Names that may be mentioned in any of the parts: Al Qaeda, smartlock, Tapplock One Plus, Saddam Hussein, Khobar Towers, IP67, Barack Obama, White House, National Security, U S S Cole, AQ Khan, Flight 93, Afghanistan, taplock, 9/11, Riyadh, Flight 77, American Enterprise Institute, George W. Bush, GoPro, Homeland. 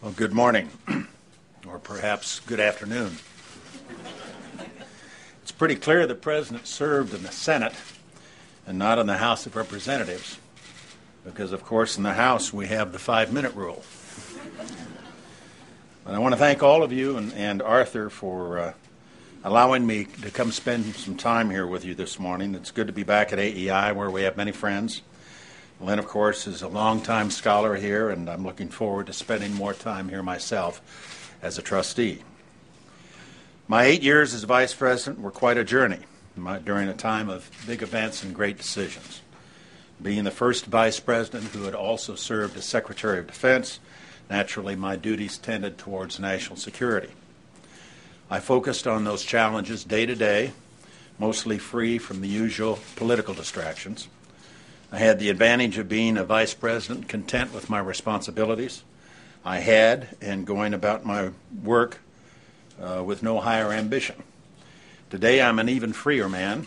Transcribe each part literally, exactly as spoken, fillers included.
Well, good morning, or perhaps good afternoon. It's pretty clear the President served in the Senate and not in the House of Representatives, because, of course, in the House we have the five-minute rule. And I want to thank all of you and, and Arthur for uh, allowing me to come spend some time here with you this morning. It's good to be back at A E I, where we have many friends. Lynn, of course, is a longtime scholar here, and I'm looking forward to spending more time here myself as a trustee. My eight years as Vice President were quite a journey my, during a time of big events and great decisions. Being the first Vice President who had also served as Secretary of Defense, naturally my duties tended towards national security. I focused on those challenges day to day, mostly free from the usual political distractions. I had the advantage of being a Vice President content with my responsibilities. I had, and going about my work uh, with no higher ambition. Today I'm an even freer man.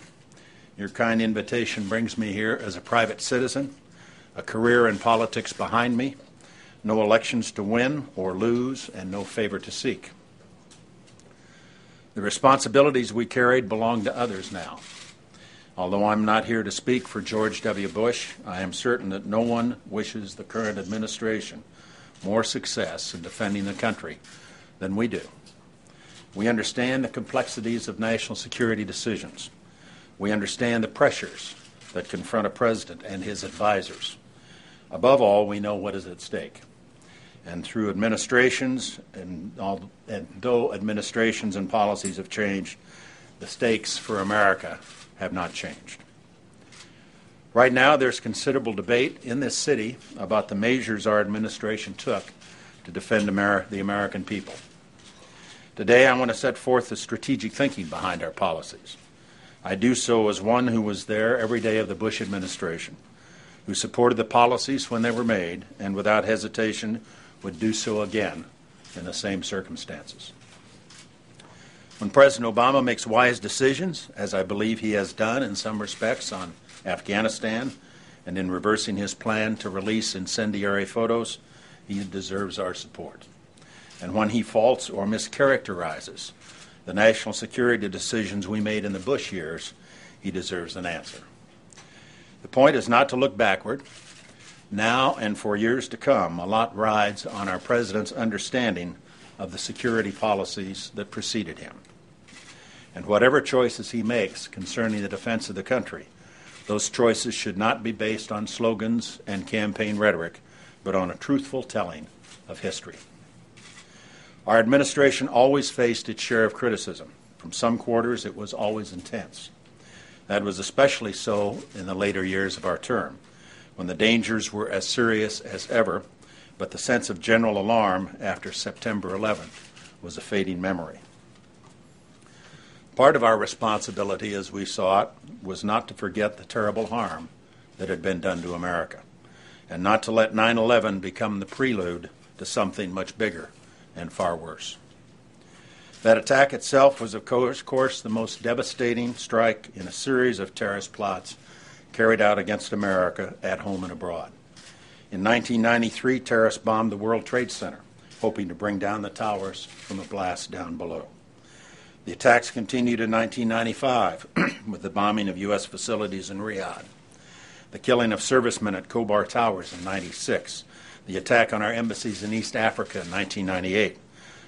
Your kind invitation brings me here as a private citizen, a career in politics behind me, no elections to win or lose, and no favor to seek. The responsibilities we carried belong to others now. Although I'm not here to speak for George W. Bush, I am certain that no one wishes the current administration more success in defending the country than we do. We understand the complexities of national security decisions. We understand the pressures that confront a president and his advisors. Above all, we know what is at stake. And through administrations, and, all, and though administrations and policies have changed, the stakes for America have not changed. Right now, there's considerable debate in this city about the measures our administration took to defend Ameri- the American people. Today, I want to set forth the strategic thinking behind our policies. I do so as one who was there every day of the Bush administration, who supported the policies when they were made, and without hesitation would do so again in the same circumstances. When President Obama makes wise decisions, as I believe he has done in some respects on Afghanistan and in reversing his plan to release incendiary photos, he deserves our support. And when he faults or mischaracterizes the national security decisions we made in the Bush years, he deserves an answer. The point is not to look backward. Now and for years to come, a lot rides on our President's understanding of the security policies that preceded him. And whatever choices he makes concerning the defense of the country, those choices should not be based on slogans and campaign rhetoric, but on a truthful telling of history. Our administration always faced its share of criticism. From some quarters, it was always intense. That was especially so in the later years of our term, when the dangers were as serious as ever, but the sense of general alarm after September eleventh was a fading memory. Part of our responsibility, as we saw it, was not to forget the terrible harm that had been done to America, and not to let nine eleven become the prelude to something much bigger and far worse. That attack itself was, of course, the most devastating strike in a series of terrorist plots carried out against America at home and abroad. In nineteen ninety-three, terrorists bombed the World Trade Center, hoping to bring down the towers from a blast down below. The attacks continued in nineteen ninety-five with the bombing of U S facilities in Riyadh, the killing of servicemen at Khobar Towers in ninety-six, the attack on our embassies in East Africa in nineteen ninety-eight,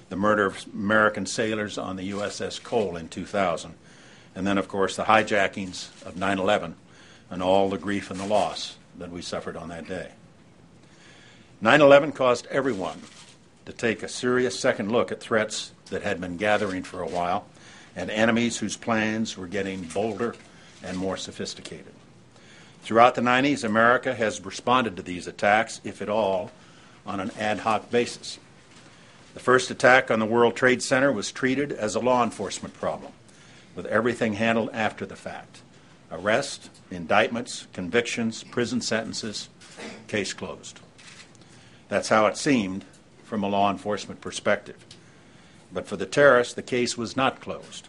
the murder of American sailors on the U S S Cole in two thousand, and then, of course, the hijackings of nine eleven and all the grief and the loss that we suffered on that day. nine eleven caused everyone to take a serious second look at threats that had been gathering for a while and enemies whose plans were getting bolder and more sophisticated. Throughout the nineties, America has responded to these attacks, if at all, on an ad hoc basis. The first attack on the World Trade Center was treated as a law enforcement problem, with everything handled after the fact: arrest, indictments, convictions, prison sentences, case closed. That's how it seemed from a law enforcement perspective. But for the terrorists, the case was not closed.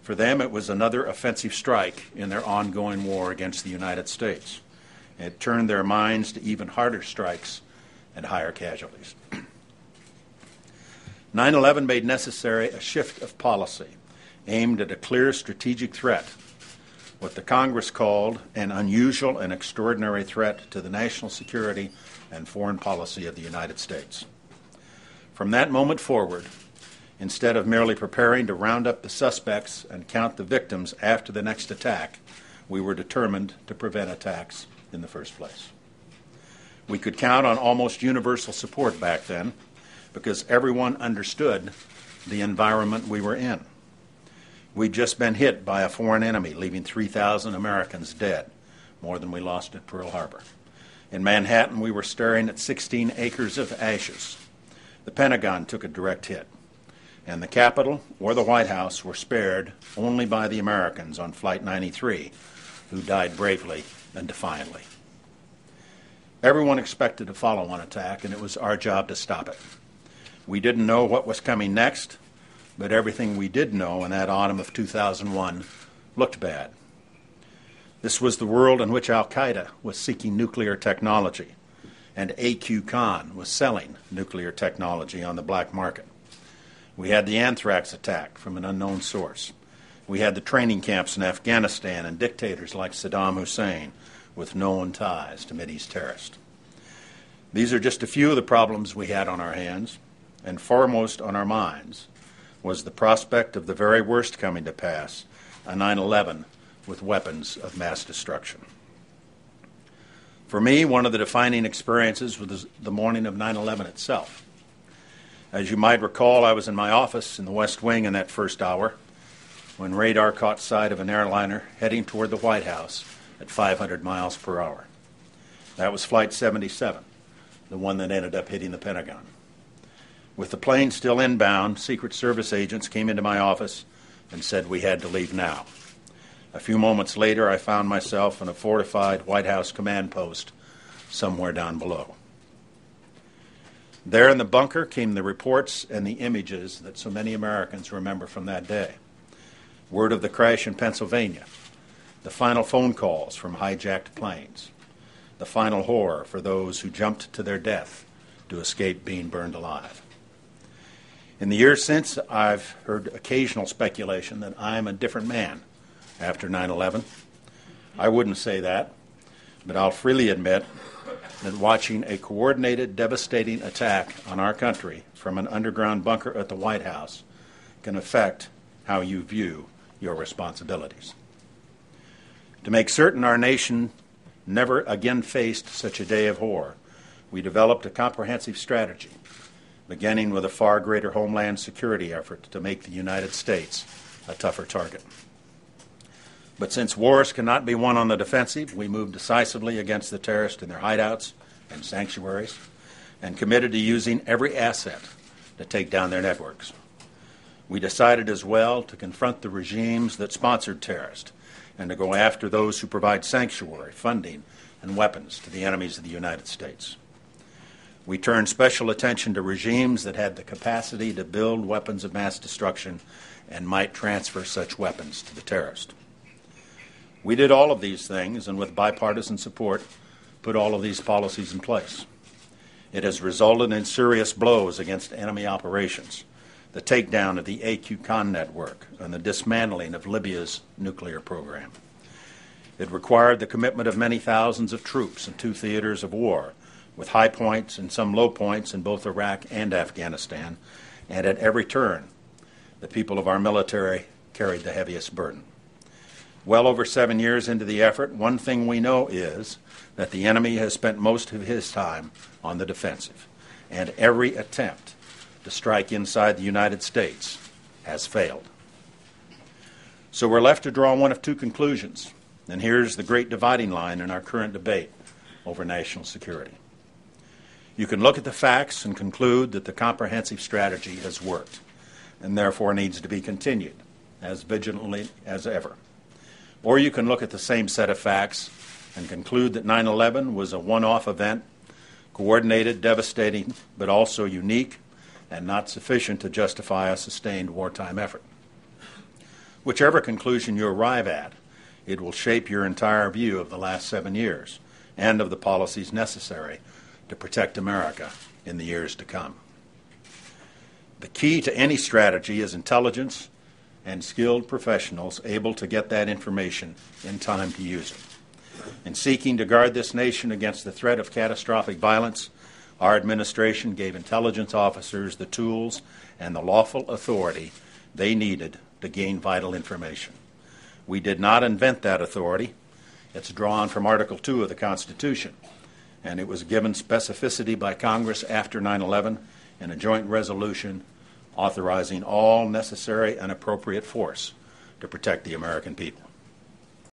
For them, it was another offensive strike in their ongoing war against the United States. It turned their minds to even harder strikes and higher casualties. nine eleven made necessary a shift of policy aimed at a clear strategic threat, what the Congress called an unusual and extraordinary threat to the national security and foreign policy of the United States. From that moment forward, instead of merely preparing to round up the suspects and count the victims after the next attack, we were determined to prevent attacks in the first place. We could count on almost universal support back then because everyone understood the environment we were in. We'd just been hit by a foreign enemy, leaving three thousand Americans dead, more than we lost at Pearl Harbor. In Manhattan, we were staring at sixteen acres of ashes. The Pentagon took a direct hit, and the Capitol or the White House were spared only by the Americans on Flight ninety-three, who died bravely and defiantly. Everyone expected a follow-on attack, and it was our job to stop it. We didn't know what was coming next, but everything we did know in that autumn of two thousand one looked bad. This was the world in which Al Qaeda was seeking nuclear technology, and A Q Khan was selling nuclear technology on the black market. We had the anthrax attack from an unknown source. We had the training camps in Afghanistan and dictators like Saddam Hussein with known ties to Mideast terrorists. These are just a few of the problems we had on our hands, and foremost on our minds was the prospect of the very worst coming to pass, a nine eleven with weapons of mass destruction. For me, one of the defining experiences was the morning of nine eleven itself. As you might recall, I was in my office in the West Wing in that first hour when radar caught sight of an airliner heading toward the White House at five hundred miles per hour. That was Flight seventy-seven, the one that ended up hitting the Pentagon. With the plane still inbound, Secret Service agents came into my office and said we had to leave now. A few moments later, I found myself in a fortified White House command post somewhere down below. There in the bunker came the reports and the images that so many Americans remember from that day. Word of the crash in Pennsylvania, the final phone calls from hijacked planes, the final horror for those who jumped to their death to escape being burned alive. In the years since, I've heard occasional speculation that I'm a different man after nine eleven. I wouldn't say that, but I'll freely admit that watching a coordinated, devastating attack on our country from an underground bunker at the White House can affect how you view your responsibilities. To make certain our nation never again faced such a day of horror, we developed a comprehensive strategy, beginning with a far greater homeland security effort to make the United States a tougher target. But since wars cannot be won on the defensive, we moved decisively against the terrorists in their hideouts and sanctuaries and committed to using every asset to take down their networks. We decided as well to confront the regimes that sponsored terrorists and to go after those who provide sanctuary, funding, and weapons to the enemies of the United States. We turned special attention to regimes that had the capacity to build weapons of mass destruction and might transfer such weapons to the terrorists. We did all of these things, and with bipartisan support, put all of these policies in place. It has resulted in serious blows against enemy operations, the takedown of the A Q Khan network, and the dismantling of Libya's nuclear program. It required the commitment of many thousands of troops in two theaters of war, with high points and some low points in both Iraq and Afghanistan, and at every turn, the people of our military carried the heaviest burden. Well over seven years into the effort, one thing we know is that the enemy has spent most of his time on the defensive, and every attempt to strike inside the United States has failed. So we're left to draw one of two conclusions, and here's the great dividing line in our current debate over national security. You can look at the facts and conclude that the comprehensive strategy has worked, and therefore needs to be continued as vigilantly as ever. Or you can look at the same set of facts and conclude that nine eleven was a one-off event, coordinated, devastating, but also unique and not sufficient to justify a sustained wartime effort. Whichever conclusion you arrive at, it will shape your entire view of the last seven years and of the policies necessary to protect America in the years to come. The key to any strategy is intelligence and skilled professionals able to get that information in time to use it. In seeking to guard this nation against the threat of catastrophic violence, our administration gave intelligence officers the tools and the lawful authority they needed to gain vital information. We did not invent that authority. It's drawn from Article two of the Constitution, and it was given specificity by Congress after nine eleven in a joint resolution authorizing all necessary and appropriate force to protect the American people.